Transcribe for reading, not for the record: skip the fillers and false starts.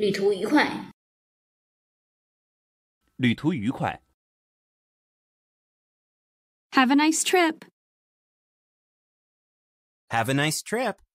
旅途愉快。旅途愉快。Have a nice trip. Have a nice trip.